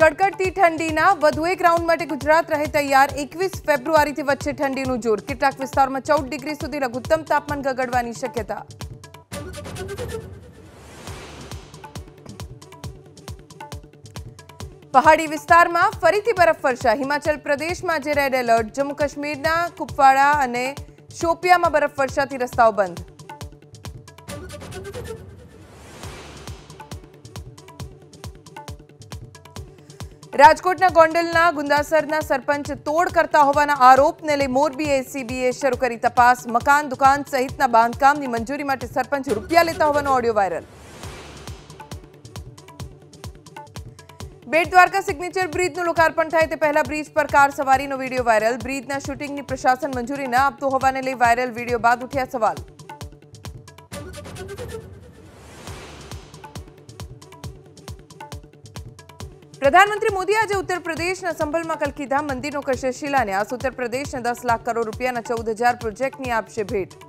કડકડતી ઠંડીના વધુ એક રાઉન્ડ માટે ગુજરાત રહે તૈયાર। 21 ફેબ્રુઆરીથી વચ્ચે ઠંડીનું જોર, કેટલાક વિસ્તારોમાં 14 ડિગ્રી સુધી લઘુત્તમ તાપમાન ગગડવાની શક્યતા। પહાડી વિસ્તારમાં ફરીથી બરફવર્ષા, હિમાચલ પ્રદેશમાં આજે રેડ એલર્ટ। જમ્મુ કાશ્મીરના કુપવાડા અને શોપિયામાં બરફવર્ષાથી રસ્તાઓ બંધ। राजकोट गोंडल गुंडासर सरपंच तोड़ करता होवाना आरोप ने लई मोरबी एसीबीए शुरू करी तपास। मकान दुकान सहित बांधकाम की मंजूरी माटे सरपंच रूपिया लेता होवानो audio viral. Bet Dwarka signature bridge नु लोकार्पण थाय ते पहला ब्रिज पर कार सवारी नो वीडियो वायरल। ब्रिज ना शूटिंग नी प्रशासन मंजूरी न आपतो होवाने लई वायरल वीडियो बाद उठ्या सवाल। प्रधानमंत्री मोदी आज उत्तर प्रदेश संभल में कलकीधाम मंदिर करशे शिलान्यास। उत्तर प्रदेश 10 लाख करोड़ रुपया 14,000 प्रोजेक्ट ने आपशे भेट।